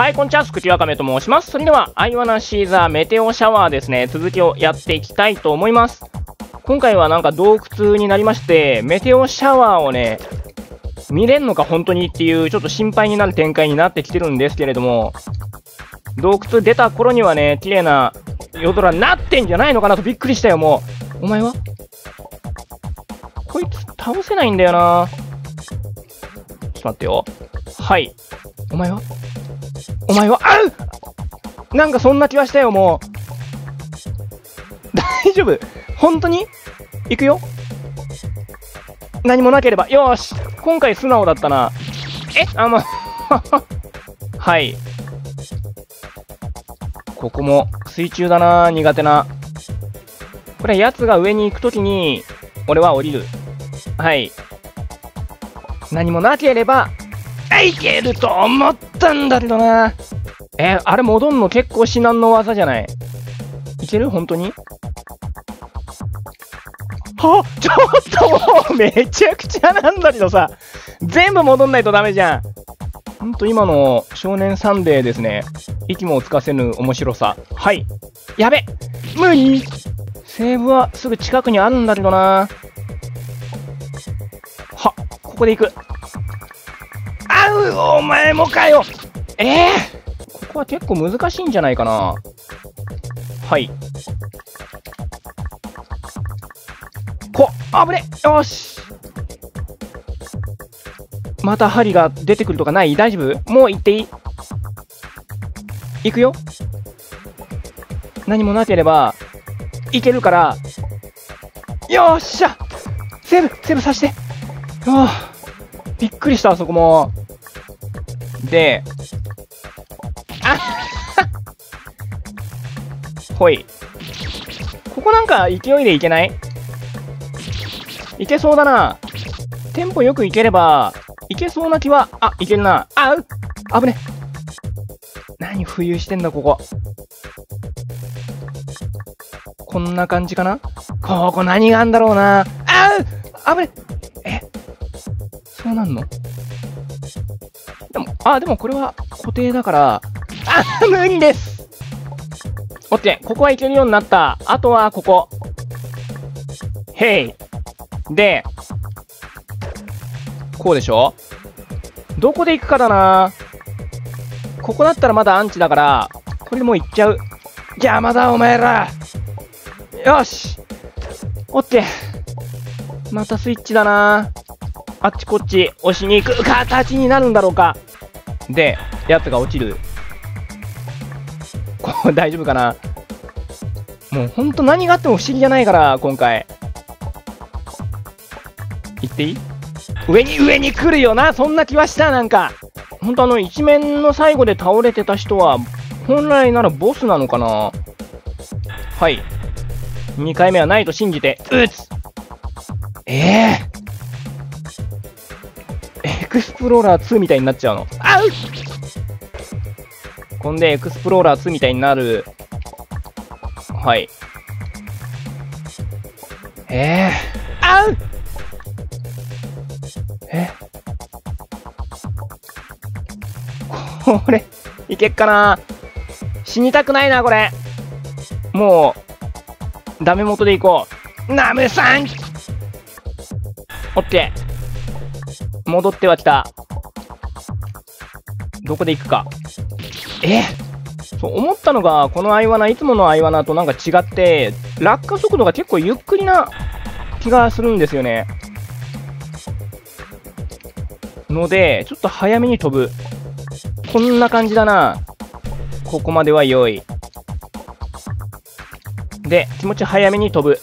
はい、こんにちは。すくきわかめと申します。それでは、アイワナシーザーメテオシャワーですね、続きをやっていきたいと思います。今回はなんか洞窟になりまして、メテオシャワーをね、見れんのか本当にっていう、ちょっと心配になる展開になってきてるんですけれども、洞窟出た頃にはね、綺麗な夜空になってんじゃないのかなとびっくりしたよ、もう。お前はこいつ倒せないんだよな。ちょっと待ってよ。はい。お前はあう！なんかそんな気はしたよ、もう。大丈夫？本当に？行くよ。何もなければ。よーし。今回素直だったな。はい。ここも水中だな、苦手な。これ、奴が上に行くときに、俺は降りる。はい。何もなければ、いけると思ったんだけどな。あれ戻んの結構至難の技じゃない？いける？本当に？はっ！ちょっともうめちゃくちゃなんだけどさ。全部戻んないとダメじゃん。ほんと今の少年サンデーですね。息もつかせぬ面白さ。はい。やべ！無理！セーブはすぐ近くにあるんだけどな。は、ここで行く。あう！お前もかよ！ここは結構難しいんじゃないかな。はい。あぶね！よし！また針が出てくるとかない？大丈夫？もう行っていい？行くよ。何もなければ、いけるから。よっしゃ！セーブさして。ああ。びっくりした、あそこも。で、あほい。ここなんか勢いでいけない？いけそうだな。テンポよくいければ、いけそうな気は、あ、いけるな。あう！あぶね。何浮遊してんだ、ここ。こんな感じかな？ここ何があんだろうな。あう！あぶね。そうなんの？でも、でもこれは固定だから、無理です！オッケー、ここはいけるようになった。あとは、ここ。へい。で、こうでしょ？どこで行くかだな。ここだったらまだアンチだから、これもう行っちゃう。邪魔だ、お前ら。よし。オッケー。またスイッチだな。あっちこっち押しに行く形になるんだろうか。で、やつが落ちる。こう、大丈夫かな。もうほんと何があっても不思議じゃないから、今回。行っていい？上に来るよな。そんな気はした。なんかほんと一面の最後で倒れてた人は本来ならボスなのかな。はい。2回目はないと信じて撃つ。エクスプローラー2みたいになっちゃうの。あうっ！こんでエクスプローラー2みたいになる。はい。あうっ！これ、いけっかな。死にたくないな、これ。もう、ダメ元でいこう。ナムさん！オッケー。戻ってはきた。どこで行くか。そう思ったのが、このアイワナ、いつものアイワナとなんか違って、落下速度が結構ゆっくりな気がするんですよね。ので、ちょっと早めに飛ぶ。こんな感じだな。ここまでは良い。で、気持ち早めに飛ぶ。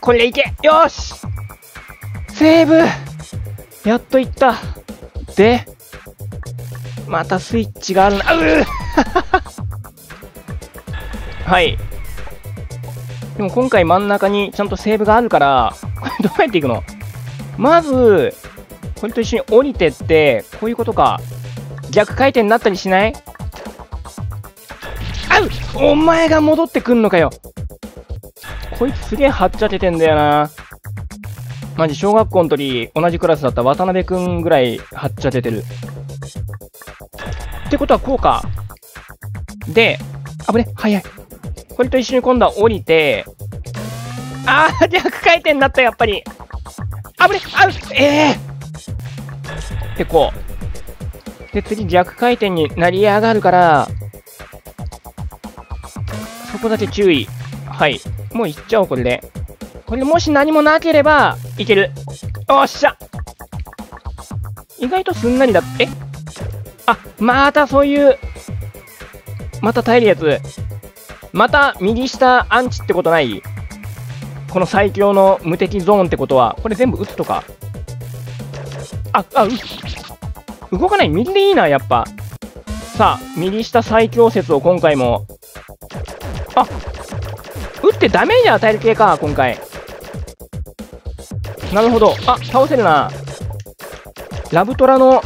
これでいけ！よし！セーブ！やっといった。で、またスイッチがあるな。はい。でも今回真ん中にちゃんとセーブがあるから、これどうやっていくの？まず、これと一緒に降りてって、こういうことか。逆回転になったりしない？あう！お前が戻ってくんのかよ。こいつすげえはっちゃけてんだよな。マジ小学校の時同じクラスだった渡辺くんぐらいはっちゃけてる。ってことはこうか。で、あぶね、早い。これと一緒に今度は降りて、あー、逆回転になった、やっぱり。あぶね、あぶね、ってこう。で、次逆回転になり上がるから、そこだけ注意。はい。もういっちゃおう、これで。これもし何もなければ、いける。おっしゃ！意外とすんなりだって。あ、またそういう、また耐えるやつ。また右下アンチってことない？この最強の無敵ゾーンってことは、これ全部撃つとか。動かない。右でいいな、やっぱ。さあ、右下最強説を今回も。あ、撃ってダメージ与える系か、今回。なるほど。あ、倒せるな。ラブトラの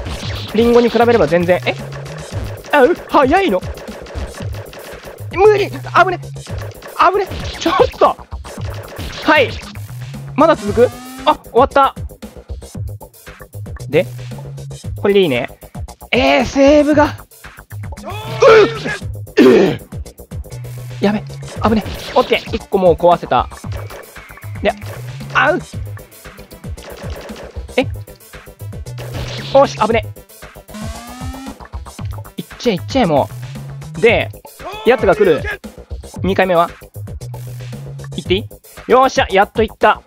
リンゴに比べれば全然。え？あ、早いの？無理！危ね！危ね！ちょっと！はい。まだ続く？あ、終わった。で、これでいいね。セーブが。やべ、危ね。オッケー、1個もう壊せた。で、あう。よし、危ね。いっちゃえ、いっちゃえ、もう。で、やつが来る。2回目は？いっていい？よっしゃ、やっといった。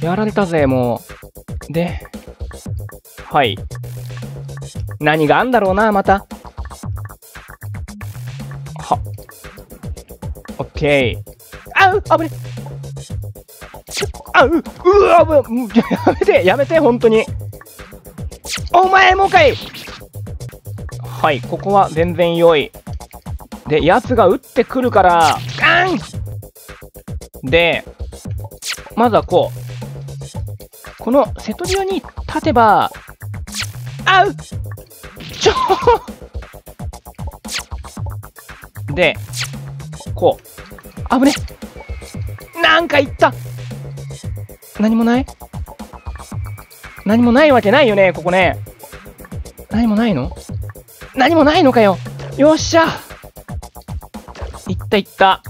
やられたぜ、もう。で、はい。何があんだろうな、また。は。オッケー。あう、危ね。あう、危ね。やめて、本当に。お前もかい！はい、ここは全然良い。で、やつが撃ってくるから、ガン！で、まずはこう。この瀬戸際に立てば、あう！で、こう。危ね！なんかいった！何もない？何もないわけないよね、ここね。何もないの？何もないのかよ。よっしゃ。いったいった。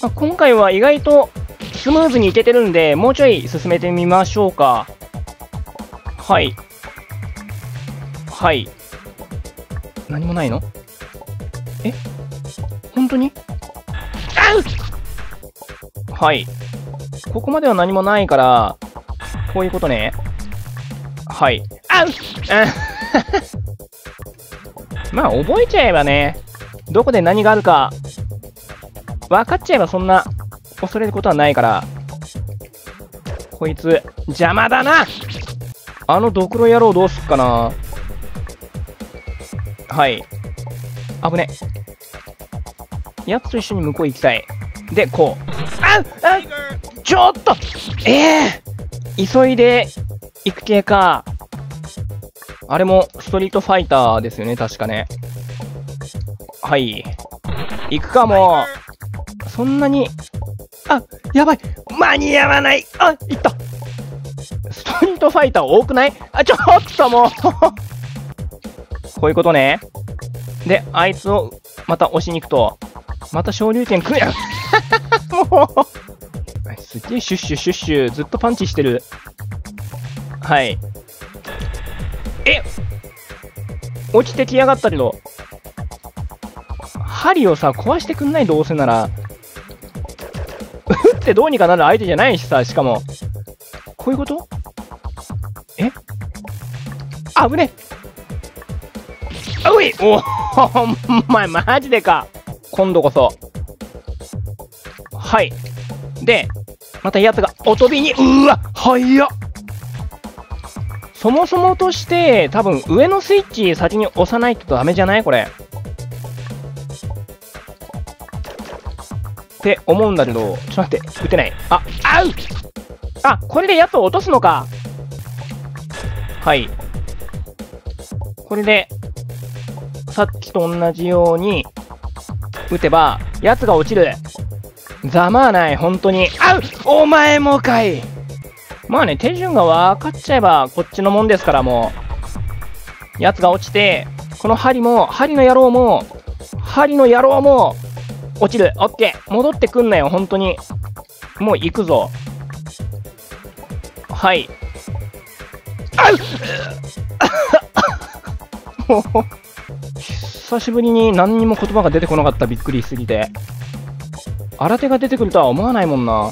まあ、今回は意外とスムーズにいけてるんで、もうちょい進めてみましょうか。はい。はい。何もないの？え？本当に？あう！はい。ここまでは何もないから、こういうことね。はい。あう！まあ、覚えちゃえばね、どこで何があるか、分かっちゃえばそんな、恐れることはないから。こいつ、邪魔だな！あのドクロ野郎どうすっかな。はい。危ね。やつと一緒に向こう行きたい。で、こう。あう！あう！ちょっと！急いで行く系か。あれもストリートファイターですよね、確かね。はい。行くかも。そんなに。あ、やばい。間に合わない。あ、行った。ストリートファイター多くない？あ、ちょっともう。こういうことね。で、あいつをまた押しに行くと、また昇竜拳来るやん。もう。すっげえシュッシュシュッシュずっとパンチしてる。はい。落ちてきやがったけど、針をさ壊してくんない？どうせなら打ってどうにかなる相手じゃないしさ。しかもこういうこと？危ねえ。おい、お前マジでか。今度こそ。はい。で、またやつがおとびに、早っ。そもそもとして、多分上のスイッチ先に押さないとダメじゃないこれ。って思うんだけど、ちょっと待って、打てない。あ、あう！あ、これでやつを落とすのか。はい。これで、さっきと同じように、打てば、やつが落ちる。ざまあない、本当に。あうお前もかい。まあね、手順が分かっちゃえばこっちのもんですから、もう。やつが落ちて、この針も、針の野郎も、針の野郎も、落ちる。オッケー。戻ってくんなよ、本当に。もう行くぞ。はい。あうもう、久しぶりに何にも言葉が出てこなかった、びっくりしすぎて。新手が出てくるとは思わないもんな。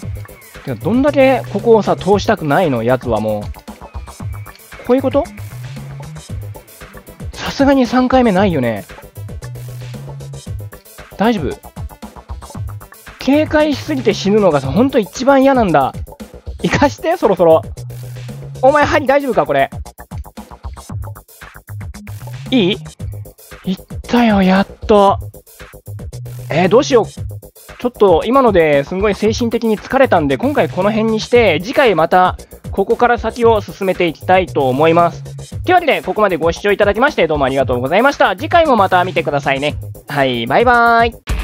てか、どんだけここをさ、通したくないの、やつはもう。こういうこと？さすがに3回目ないよね。大丈夫？警戒しすぎて死ぬのがさ、ほんと一番嫌なんだ。生かして、そろそろ。お前、針大丈夫か、これ。いい？いったよ、やっと。どうしよう。ちょっと今のですんごい精神的に疲れたんで、今回この辺にして、次回またここから先を進めていきたいと思います。というわけで、ここまでご視聴いただきましてどうもありがとうございました。次回もまた見てくださいね。はい、バイバーイ。